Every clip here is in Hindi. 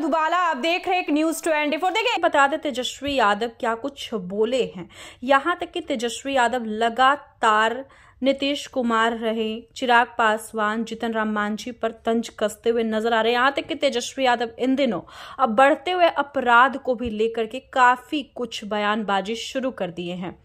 मैं दुबाला, आप देख रहे हैं न्यूज 24। देखिए बता दे तेजस्वी यादव क्या कुछ बोले हैं। यहाँ तक कि तेजस्वी यादव लगातार नीतीश कुमार रहे, चिराग पासवान, जीतन राम मांझी पर तंज कसते हुए नजर आ रहे हैं। यहाँ तक कि तेजस्वी यादव इन दिनों अब बढ़ते हुए अपराध को भी लेकर के काफी कुछ बयानबाजी शुरू कर दिए हैं।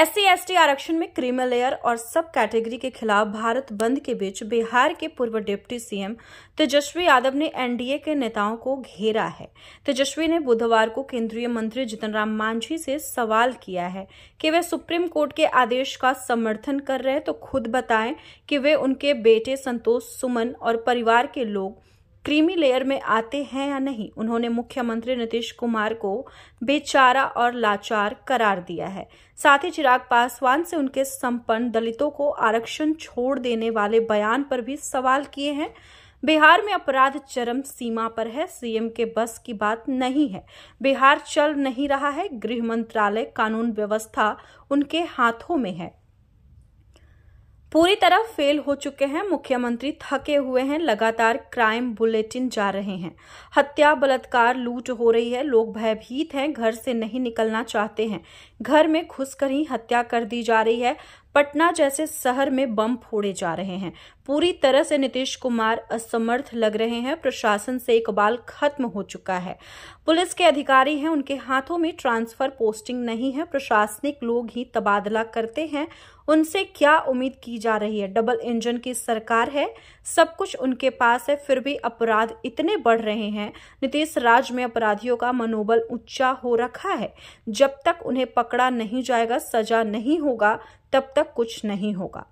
SC/ST आरक्षण में क्रीमी लेयर और सब कैटेगरी के खिलाफ भारत बंद के बीच बिहार के पूर्व डिप्टी CM तेजस्वी यादव ने एनडीए के नेताओं को घेरा है। तेजस्वी ने बुधवार को केंद्रीय मंत्री जीतन राम मांझी से सवाल किया है कि वे सुप्रीम कोर्ट के आदेश का समर्थन कर रहे हैं तो खुद बताएं कि वे उनके बेटे संतोष सुमन और परिवार के लोग क्रीमी लेयर में आते हैं या नहीं। उन्होंने मुख्यमंत्री नीतीश कुमार को बेचारा और लाचार करार दिया है। साथ ही चिराग पासवान से उनके संपन्न दलितों को आरक्षण छोड़ देने वाले बयान पर भी सवाल किए हैं। बिहार में अपराध चरम सीमा पर है, CM के बस की बात नहीं है, बिहार चल नहीं रहा है, गृह मंत्रालय कानून व्यवस्था उनके हाथों में है, पूरी तरह फेल हो चुके हैं। मुख्यमंत्री थके हुए हैं, लगातार क्राइम बुलेटिन जा रहे हैं, हत्या बलात्कार लूट हो रही है, लोग भयभीत हैं, घर से नहीं निकलना चाहते हैं, घर में घुसकर ही हत्या कर दी जा रही है, पटना जैसे शहर में बम फोड़े जा रहे हैं। पूरी तरह से नीतीश कुमार असमर्थ लग रहे हैं, प्रशासन से इकबाल खत्म हो चुका है, पुलिस के अधिकारी हैं उनके हाथों में ट्रांसफर पोस्टिंग नहीं है, प्रशासनिक लोग ही तबादला करते हैं, उनसे क्या उम्मीद की जा रही है। डबल इंजन की सरकार है, सब कुछ उनके पास है, फिर भी अपराध इतने बढ़ रहे हैं। नीतीश राज में अपराधियों का मनोबल ऊंचा हो रखा है, जब तक उन्हें पकड़ा नहीं जाएगा, सजा नहीं होगा, तब तक कुछ नहीं होगा।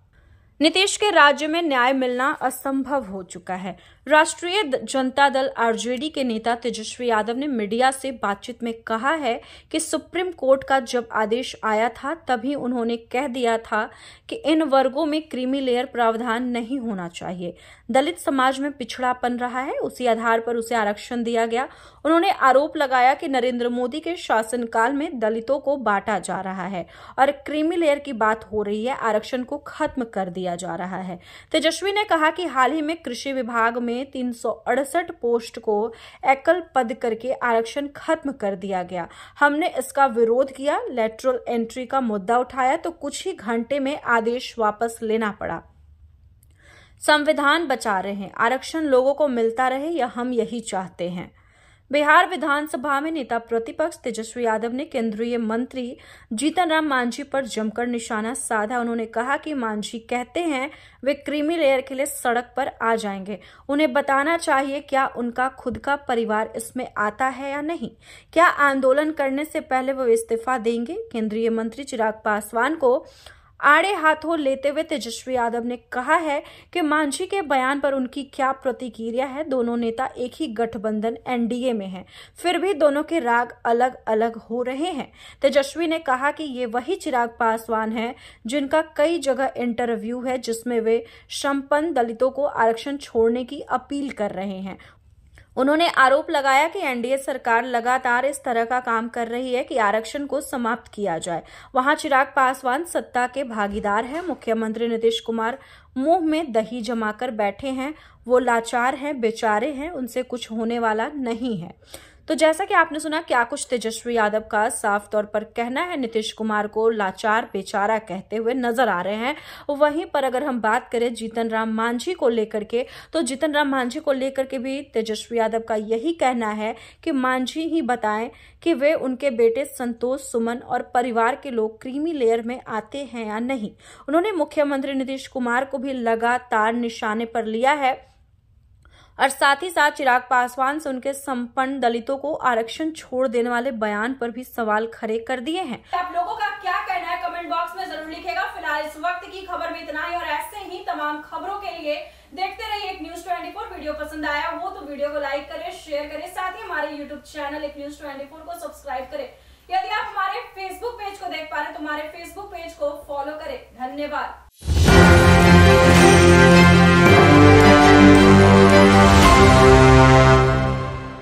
नीतीश के राज्य में न्याय मिलना असंभव हो चुका है। राष्ट्रीय जनता दल आरजेडी के नेता तेजस्वी यादव ने मीडिया से बातचीत में कहा है कि सुप्रीम कोर्ट का जब आदेश आया था तभी उन्होंने कह दिया था कि इन वर्गों में क्रीमी लेयर प्रावधान नहीं होना चाहिए, दलित समाज में पिछड़ापन रहा है, उसी आधार पर उसे आरक्षण दिया गया। उन्होंने आरोप लगाया कि नरेन्द्र मोदी के शासनकाल में दलितों को बांटा जा रहा है और क्रीमी लेयर की बात हो रही है, आरक्षण को खत्म कर दिया जा रहा है। तेजस्वी ने कहा कि हाल ही में कृषि विभाग में 368 पोस्ट को एकल पद करके आरक्षण खत्म कर दिया गया, हमने इसका विरोध किया, लेटरल एंट्री का मुद्दा उठाया तो कुछ ही घंटे में आदेश वापस लेना पड़ा। संविधान बचा रहे हैं, आरक्षण लोगों को मिलता रहे, यह हम यही चाहते हैं। बिहार विधानसभा में नेता प्रतिपक्ष तेजस्वी यादव ने केंद्रीय मंत्री जीतन राम मांझी पर जमकर निशाना साधा। उन्होंने कहा कि मांझी कहते हैं वे क्रीमी लेयर के लिए सड़क पर आ जाएंगे, उन्हें बताना चाहिए क्या उनका खुद का परिवार इसमें आता है या नहीं, क्या आंदोलन करने से पहले वो इस्तीफा देंगे। केंद्रीय मंत्री चिराग पासवान को आड़े हाथों लेते हुए तेजस्वी यादव ने कहा है कि मांझी के बयान पर उनकी क्या प्रतिक्रिया है। दोनों नेता एक ही गठबंधन एनडीए में हैं, फिर भी दोनों के राग अलग अलग हो रहे हैं। तेजस्वी ने कहा कि ये वही चिराग पासवान हैं जिनका कई जगह इंटरव्यू है जिसमें वे संपन्न दलितों को आरक्षण छोड़ने की अपील कर रहे हैं। उन्होंने आरोप लगाया कि एनडीए सरकार लगातार इस तरह का काम कर रही है कि आरक्षण को समाप्त किया जाए। वहां चिराग पासवान सत्ता के भागीदार हैं, मुख्यमंत्री नीतीश कुमार मुंह में दही जमाकर बैठे हैं, वो लाचार हैं, बेचारे हैं, उनसे कुछ होने वाला नहीं है। तो जैसा कि आपने सुना क्या कुछ तेजस्वी यादव का साफ तौर पर कहना है, नीतीश कुमार को लाचार बेचारा कहते हुए नजर आ रहे हैं। वहीं पर अगर हम बात करें जीतन राम मांझी को लेकर के, तो जीतन राम मांझी को लेकर के भी तेजस्वी यादव का यही कहना है कि मांझी ही बताएं कि वे उनके बेटे संतोष सुमन और परिवार के लोग क्रीमी लेयर में आते हैं या नहीं। उन्होंने मुख्यमंत्री नीतीश कुमार को भी लगातार निशाने पर लिया है और साथ ही साथ चिराग पासवान से उनके संपन्न दलितों को आरक्षण छोड़ देने वाले बयान पर भी सवाल खड़े कर दिए हैं। आप लोगों का क्या कहना है कमेंट बॉक्स में जरूर लिखेगा। फिलहाल इस वक्त की खबर में इतना ही, और ऐसे ही तमाम खबरों के लिए देखते रहिए एक न्यूज 24। वीडियो पसंद आया हो तो वीडियो को लाइक करें, शेयर करें, साथ ही हमारे यूट्यूब चैनल एक न्यूज 24 को सब्सक्राइब करें। यदि आप हमारे फेसबुक पेज को देख पा रहे तो हमारे फेसबुक पेज को फॉलो करें। धन्यवाद।